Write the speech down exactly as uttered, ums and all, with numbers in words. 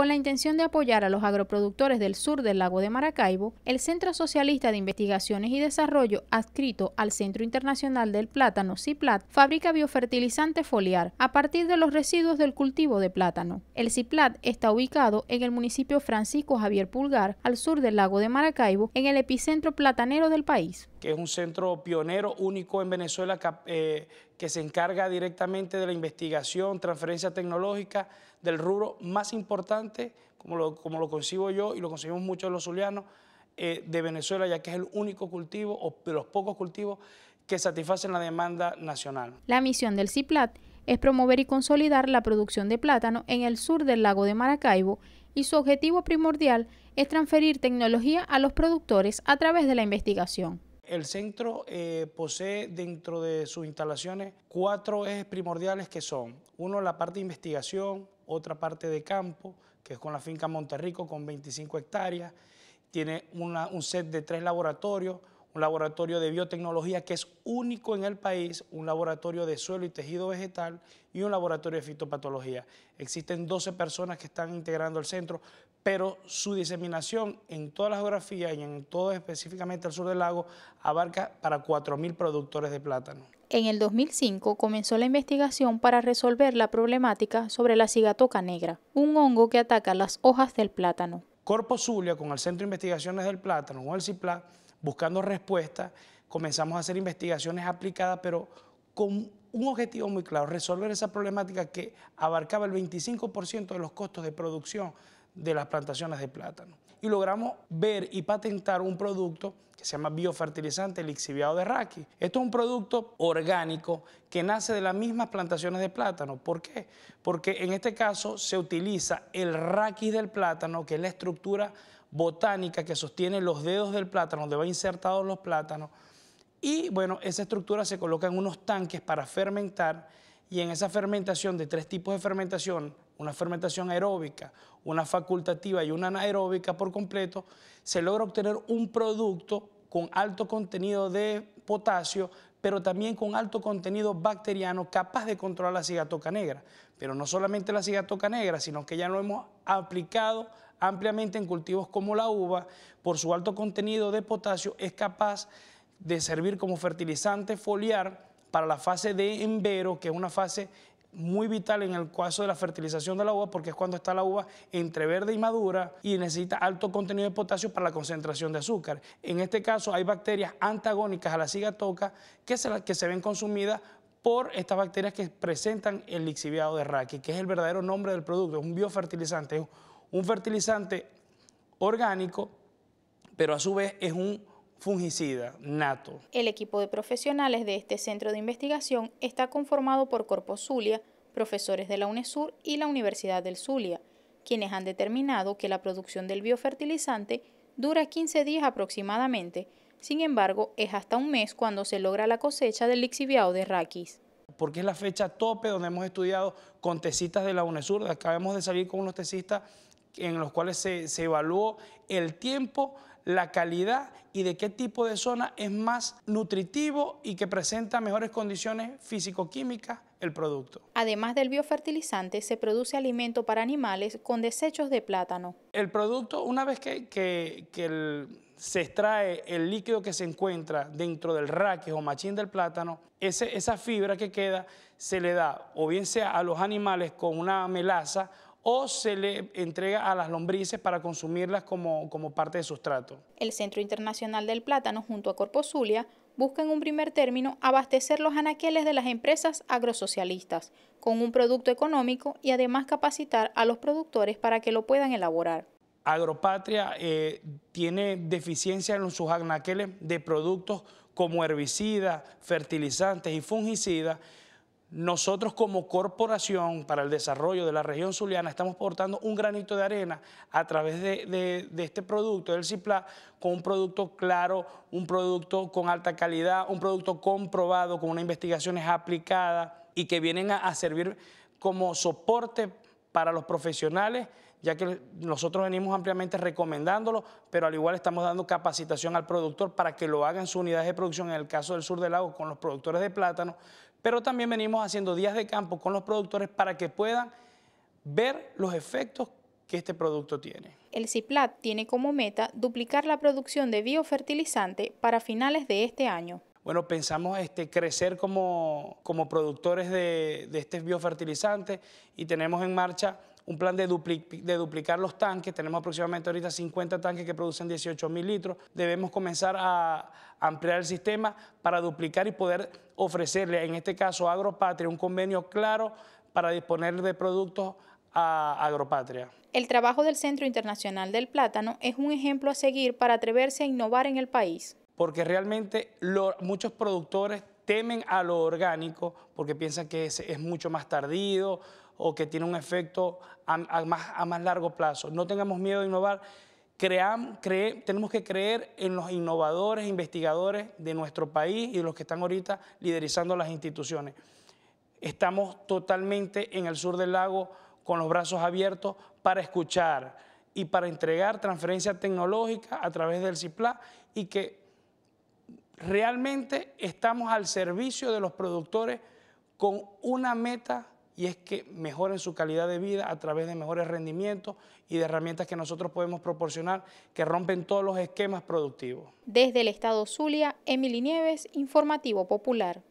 Con la intención de apoyar a los agroproductores del sur del lago de Maracaibo, el Centro Socialista de Investigaciones y Desarrollo, adscrito al Centro Internacional del Plátano, CIPLAT, fabrica biofertilizante foliar a partir de los residuos del cultivo de plátano. El CIPLAT está ubicado en el municipio Francisco Javier Pulgar, al sur del lago de Maracaibo, en el epicentro platanero del país. Que es un centro pionero único en Venezuela que, eh, que se encarga directamente de la investigación, transferencia tecnológica del rubro más importante, como lo, como lo concibo yo y lo concebimos muchos de los zulianos, eh, de Venezuela, ya que es el único cultivo o de los pocos cultivos que satisfacen la demanda nacional. La misión del CIPLAT es promover y consolidar la producción de plátano en el sur del lago de Maracaibo y su objetivo primordial es transferir tecnología a los productores a través de la investigación. El centro eh, posee dentro de sus instalaciones cuatro ejes primordiales que son, uno, la parte de investigación, otra parte de campo, que es con la finca Monterrico con veinticinco hectáreas, tiene una, un set de tres laboratorios, un laboratorio de biotecnología que es único en el país, un laboratorio de suelo y tejido vegetal y un laboratorio de fitopatología. Existen doce personas que están integrando el centro, pero su diseminación en toda la geografía y en todo específicamente el sur del lago abarca para cuatro mil productores de plátano. En el dos mil cinco comenzó la investigación para resolver la problemática sobre la sigatoca negra, un hongo que ataca las hojas del plátano. Corpozulia, con el Centro de Investigaciones del Plátano, con el CIPLAT, buscando respuestas, comenzamos a hacer investigaciones aplicadas, pero con un objetivo muy claro, resolver esa problemática que abarcaba el veinticinco por ciento de los costos de producción de las plantaciones de plátano. Y logramos ver y patentar un producto que se llama biofertilizante, lixiviado de raqui. Esto es un producto orgánico que nace de las mismas plantaciones de plátano. ¿Por qué? Porque en este caso se utiliza el raquis del plátano, que es la estructura botánica que sostiene los dedos del plátano, donde van insertados los plátanos. Y bueno, esa estructura se coloca en unos tanques para fermentar, y en esa fermentación de tres tipos de fermentación, una fermentación aeróbica, una facultativa y una anaeróbica por completo, se logra obtener un producto con alto contenido de potasio, pero también con alto contenido bacteriano capaz de controlar la sigatoca negra. Pero no solamente la sigatoca negra, sino que ya lo hemos aplicado ampliamente en cultivos como la uva, por su alto contenido de potasio es capaz de servir como fertilizante foliar para la fase de envero, que es una fase muy vital en el caso de la fertilización de la uva, porque es cuando está la uva entre verde y madura y necesita alto contenido de potasio para la concentración de azúcar. En este caso hay bacterias antagónicas a la sigatoca que se, que se ven consumidas por estas bacterias que presentan el lixiviado de raqui, que es el verdadero nombre del producto, es un biofertilizante, es un fertilizante orgánico, pero a su vez es un fungicida nato. El equipo de profesionales de este centro de investigación está conformado por Corpozulia, profesores de la UNESUR y la Universidad del Zulia, quienes han determinado que la producción del biofertilizante dura quince días aproximadamente. Sin embargo, es hasta un mes cuando se logra la cosecha del lixiviado de raquis. Porque es la fecha tope donde hemos estudiado con tesistas de la UNESUR. Acabamos de salir con unos tesistas en los cuales se, se evaluó el tiempo, la calidad y de qué tipo de zona es más nutritivo y que presenta mejores condiciones físico-químicas el producto. Además del biofertilizante, se produce alimento para animales con desechos de plátano. El producto, una vez que, que, que el, se extrae el líquido que se encuentra dentro del raquis o machín del plátano, ese, esa fibra que queda se le da o bien sea a los animales con una melaza o se le entrega a las lombrices para consumirlas como, como parte de sustrato. El Centro Internacional del Plátano, junto a Corpozulia, busca en un primer término abastecer los anaqueles de las empresas agrosocialistas con un producto económico y además capacitar a los productores para que lo puedan elaborar. Agropatria eh, tiene deficiencia en sus anaqueles de productos como herbicidas, fertilizantes y fungicidas. Nosotros como Corporación para el Desarrollo de la Región Zuliana estamos aportando un granito de arena a través de, de, de este producto, del CIPLAT, con un producto claro, un producto con alta calidad, un producto comprobado, con unas investigaciones aplicadas y que vienen a, a servir como soporte para los profesionales, ya que nosotros venimos ampliamente recomendándolo, pero al igual estamos dando capacitación al productor para que lo haga en su unidad de producción, en el caso del sur del lago con los productores de plátano, pero también venimos haciendo días de campo con los productores para que puedan ver los efectos que este producto tiene. El CIPLAT tiene como meta duplicar la producción de biofertilizante para finales de este año. Bueno, pensamos este, crecer como, como productores de, de este biofertilizante y tenemos en marcha un plan de, dupli de duplicar los tanques. Tenemos aproximadamente ahorita cincuenta tanques que producen dieciocho mil litros. Debemos comenzar a ampliar el sistema para duplicar y poder ofrecerle, en este caso a Agropatria, un convenio claro para disponer de productos a Agropatria. El trabajo del Centro Internacional del Plátano es un ejemplo a seguir para atreverse a innovar en el país. Porque realmente lo, muchos productores temen a lo orgánico porque piensan que es, es mucho más tardío o que tiene un efecto a, a, más, a más largo plazo. No tengamos miedo de innovar, Cream, cree, tenemos que creer en los innovadores, investigadores de nuestro país y de los que están ahorita liderizando las instituciones. Estamos totalmente en el sur del lago con los brazos abiertos para escuchar y para entregar transferencia tecnológica a través del CIPLA y que realmente estamos al servicio de los productores con una meta y es que mejoren su calidad de vida a través de mejores rendimientos y de herramientas que nosotros podemos proporcionar que rompen todos los esquemas productivos. Desde el estado Zulia, Emily Nieves, Informativo Popular.